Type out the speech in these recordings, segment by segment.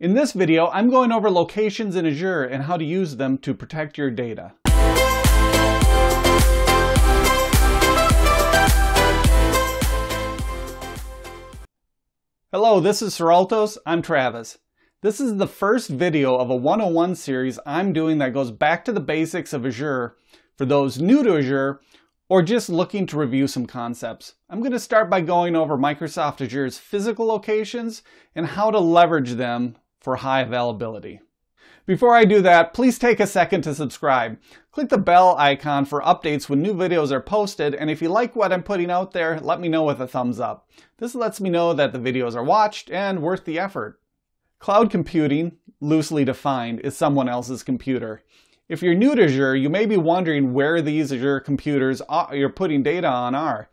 In this video, I'm going over locations in Azure and how to use them to protect your data. Hello, this is Seraltos. I'm Travis. This is the first video of a 101 series I'm doing that goes back to the basics of Azure for those new to Azure or just looking to review some concepts. I'm going to start by going over Microsoft Azure's physical locations and how to leverage them for high availability. Before I do that, please take a second to subscribe. Click the bell icon for updates when new videos are posted, and if you like what I'm putting out there, let me know with a thumbs up. This lets me know that the videos are watched and worth the effort. Cloud computing, loosely defined, is someone else's computer. If you're new to Azure, you may be wondering where these Azure computers you're putting data on are.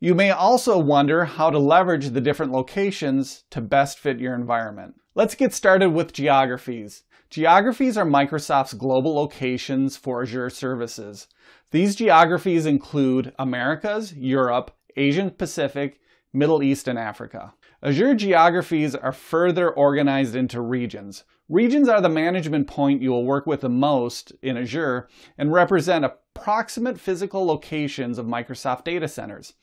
You may also wonder how to leverage the different locations to best fit your environment. Let's get started with geographies. Geographies are Microsoft's global locations for Azure services. These geographies include Americas, Europe, Asian Pacific, Middle East, and Africa. Azure geographies are further organized into regions. Regions are the management point you will work with the most in Azure and represent approximate physical locations of Microsoft data centers.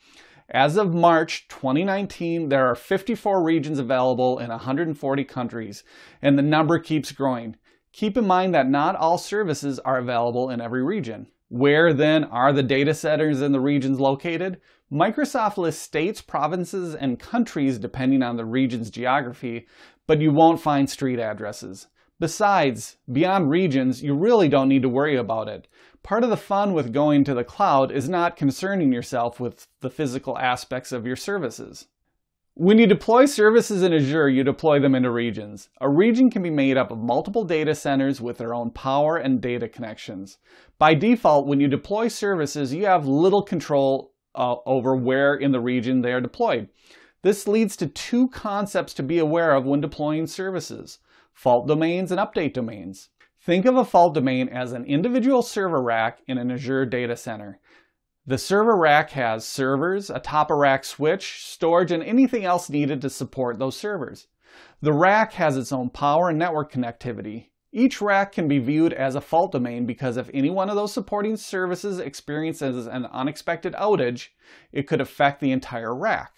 As of March 2019, there are 54 regions available in 140 countries, and the number keeps growing. Keep in mind that not all services are available in every region. Where then are the data centers in the regions located? Microsoft lists states, provinces, and countries depending on the region's geography, but you won't find street addresses. Besides, beyond regions, you really don't need to worry about it. Part of the fun with going to the cloud is not concerning yourself with the physical aspects of your services. When you deploy services in Azure, you deploy them into regions. A region can be made up of multiple data centers with their own power and data connections. By default, when you deploy services, you have little control over where in the region they are deployed. This leads to two concepts to be aware of when deploying services: fault domains and update domains. Think of a fault domain as an individual server rack in an Azure data center. The server rack has servers, a top-of-rack switch, storage, and anything else needed to support those servers. The rack has its own power and network connectivity. Each rack can be viewed as a fault domain because if any one of those supporting services experiences an unexpected outage, it could affect the entire rack.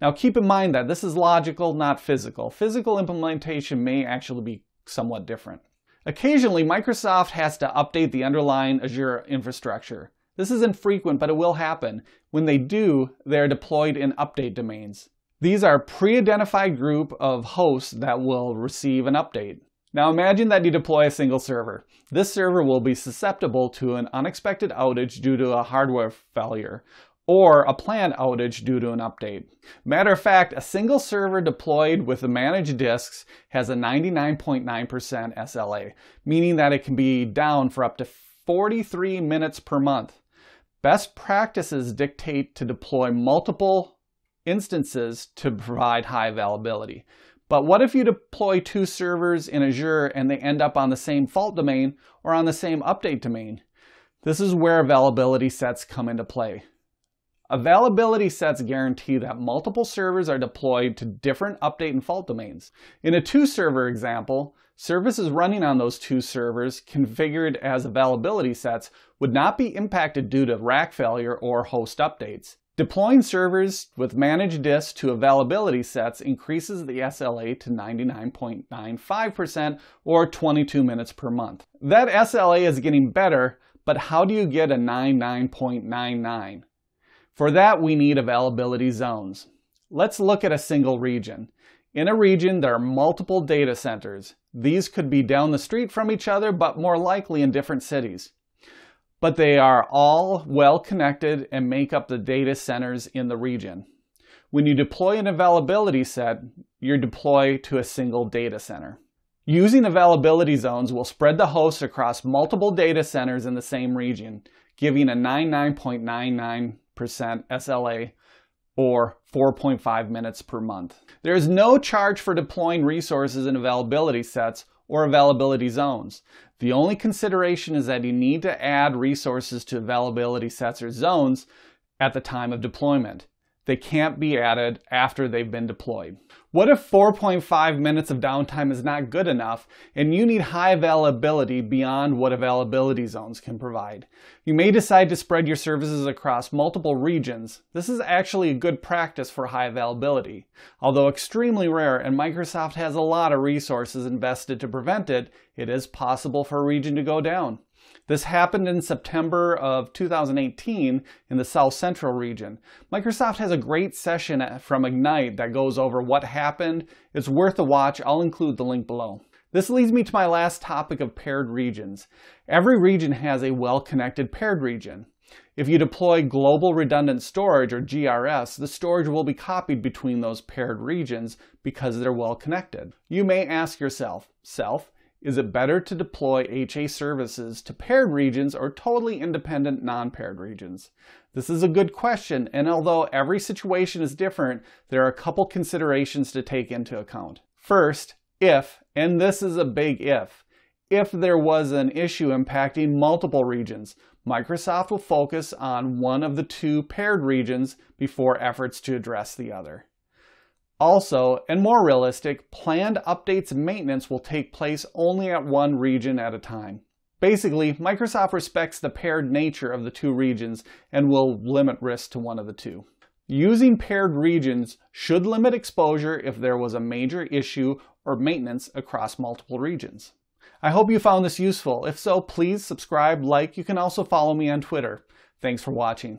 Now keep in mind that this is logical, not physical. Physical implementation may actually be somewhat different. Occasionally, Microsoft has to update the underlying Azure infrastructure. This is infrequent, but it will happen. When they do, they are deployed in update domains. These are a pre-identified group of hosts that will receive an update. Now imagine that you deploy a single server. This server will be susceptible to an unexpected outage due to a hardware failure, or a planned outage due to an update. Matter of fact, a single server deployed with the managed disks has a 99.9% SLA, meaning that it can be down for up to 43 minutes per month. Best practices dictate to deploy multiple instances to provide high availability. But what if you deploy two servers in Azure and they end up on the same fault domain or on the same update domain? This is where availability sets come into play. Availability sets guarantee that multiple servers are deployed to different update and fault domains. In a two-server example, services running on those two servers configured as availability sets would not be impacted due to rack failure or host updates. Deploying servers with managed disks to availability sets increases the SLA to 99.95% or 22 minutes per month. That SLA is getting better, but how do you get a 99.99? For that, we need availability zones. Let's look at a single region. In a region, there are multiple data centers. These could be down the street from each other, but more likely in different cities. But they are all well connected and make up the data centers in the region. When you deploy an availability set, you deploy to a single data center. Using availability zones will spread the hosts across multiple data centers in the same region, giving a 99.99% SLA or 4.5 minutes per month. There is no charge for deploying resources in availability sets or availability zones. The only consideration is that you need to add resources to availability sets or zones at the time of deployment. They can't be added after they've been deployed. What if 4.5 minutes of downtime is not good enough and you need high availability beyond what availability zones can provide? You may decide to spread your services across multiple regions. This is actually a good practice for high availability, although extremely rare, and Microsoft has a lot of resources invested to prevent it. It is possible for a region to go down. This happened in September of 2018 in the South Central region. Microsoft has a great session from Ignite that goes over what happened. It's worth a watch. I'll include the link below. This leads me to my last topic of paired regions. Every region has a well-connected paired region. If you deploy Global Redundant Storage, or GRS, the storage will be copied between those paired regions because they're well-connected. You may ask yourself, is it better to deploy HA services to paired regions or totally independent non-paired regions? This is a good question, and although every situation is different, there are a couple considerations to take into account. First, if, and this is a big if there was an issue impacting multiple regions, Microsoft will focus on one of the two paired regions before efforts to address the other. Also, and more realistic, planned updates and maintenance will take place only at one region at a time. Basically, Microsoft respects the paired nature of the two regions and will limit risk to one of the two. Using paired regions should limit exposure if there was a major issue or maintenance across multiple regions. I hope you found this useful. If so, please subscribe, like. You can also follow me on Twitter. Thanks for watching.